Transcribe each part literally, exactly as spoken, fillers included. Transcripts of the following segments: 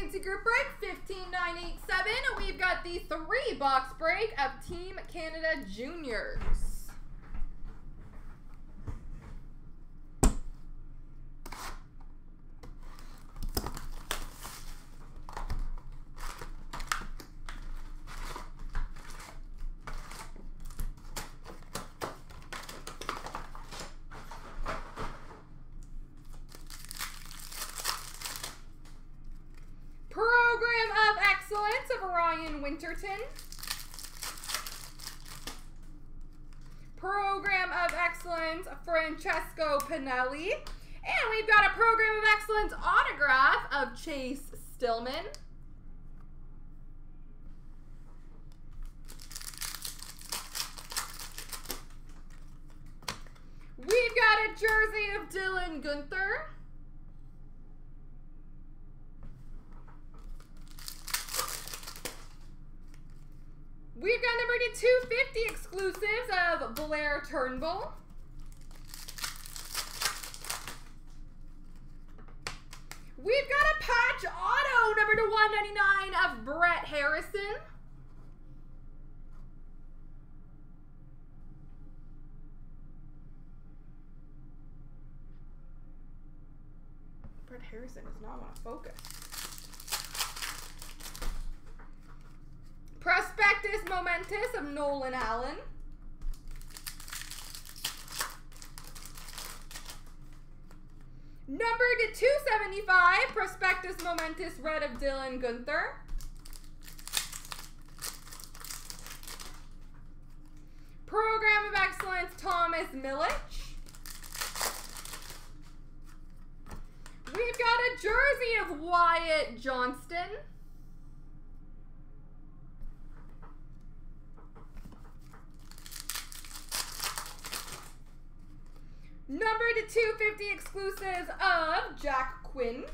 vacancy group break fifteen nine eighty-seven. We've got the three box break of Team Canada Juniors. Ryan Winterton. Program of Excellence, Francesco Pinelli. And we've got a Program of Excellence autograph of Chase Stillman. We've got a jersey of Dylan Gunther. We've got number two fifty exclusives of Blair Turnbull. We've got a patch auto number to one ninety-nine of Brett Harrison. Brett Harrison does not want to focus. Prospectus Momentous of Nolan Allen. Numbered to two seventy-five, Prospectus Momentous Red of Dylan Gunther. Program of Excellence Thomas Milich. We've got a jersey of Wyatt Johnston. Number to two fifty exclusives of Jack Quinn.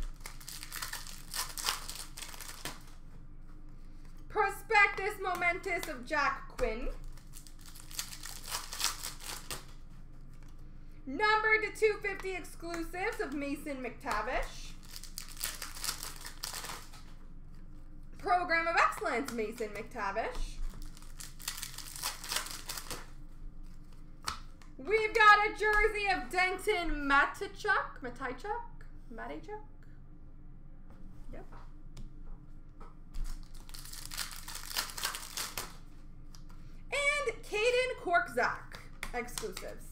Prospectus Momentous of Jack Quinn. Number to two fifty exclusives of Mason McTavish. Program of Excellence, Mason McTavish. We've got a jersey of Denton Mateychuk. Mateychuk? Mateychuk? Yep. And Kaden Korkzak. Exclusives.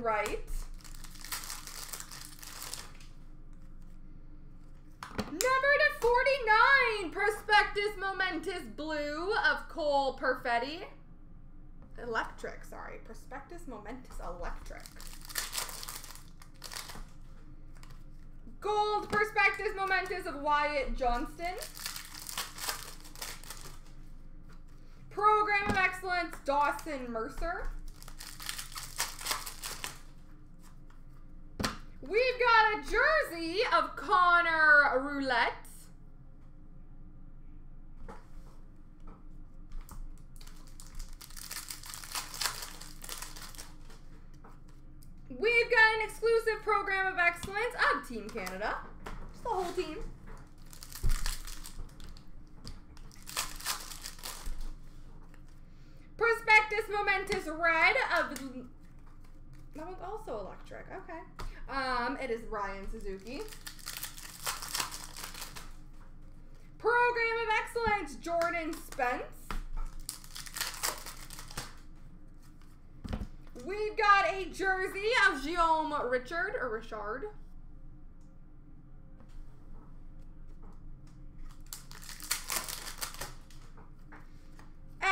Right. Number to forty-nine, Prospectus Momentous Blue of Cole Perfetti. Electric, sorry. Prospectus Momentous Electric. Gold Prospectus Momentous of Wyatt Johnston. Program of Excellence Dawson Mercer. We've got a jersey of Connor Roulette. We've got an exclusive Program of Excellence of Team Canada. Just the whole team. Prospectus Momentous Red of... That one's also electric. Okay. Um, it is Ryan Suzuki. Program of Excellence, Jordan Spence. We've got a jersey of Guillaume Richard, or Richard.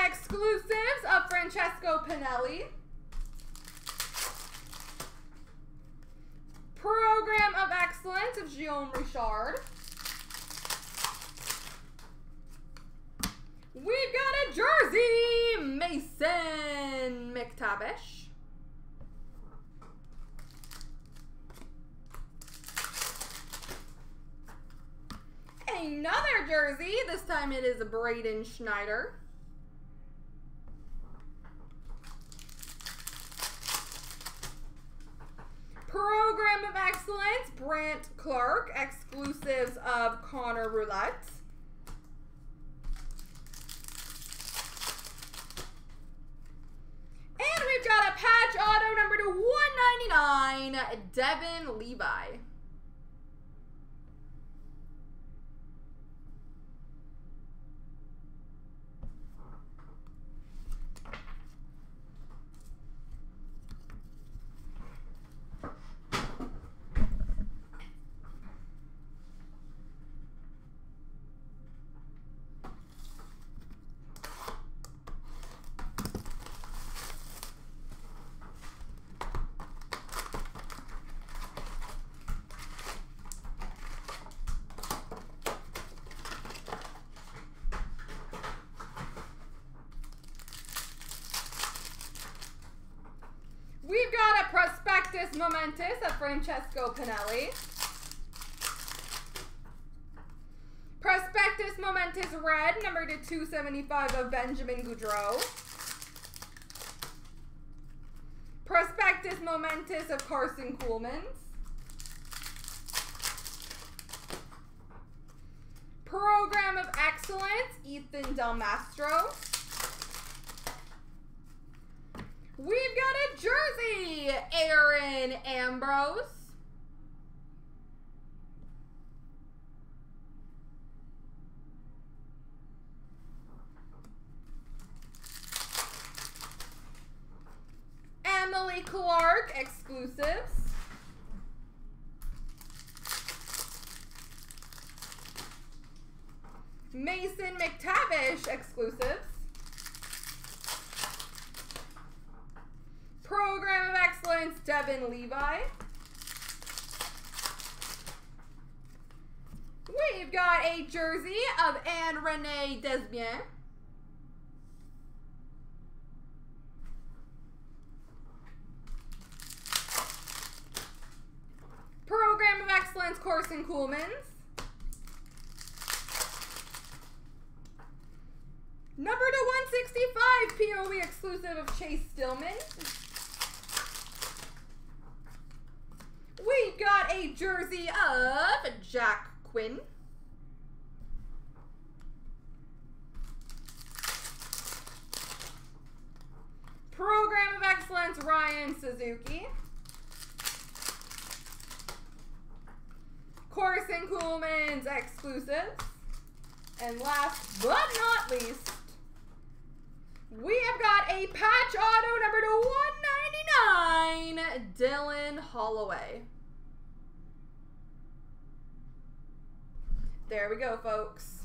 Exclusives of Francesco Pinelli. Program of Excellence of Guillaume Richard. We've got a jersey, McTavish. Another jersey. This time it is Brayden Schneider. Program of Excellence, Brant Clark, exclusives of Connor Roulette. And we've got a patch auto number to one ninety-nine, Devon Levi. Prospectus Momentous of Francesco Pinelli. Prospectus Momentous Red, number to two seventy-five of Benjamin Goudreau. Prospectus Momentous of Carson Coolman. Program of Excellence, Ethan Del Mastro. We've got a jersey, Aaron Ambrose. Emily Clark, exclusives. Mason McTavish, exclusives. Program of Excellence, Devon Levi. We've got a jersey of Anne Renee Desbiens. Program of Excellence, Carson Coolman's. Number to one sixty-five, P O E exclusive of Chase Stillman. We got a jersey of Jack Quinn. Program of Excellence, Ryan Suzuki. Carson Coolman's exclusives. And last but not least, we have got a patch auto number to one ninety-nine, Dylan Holloway. There we go, folks.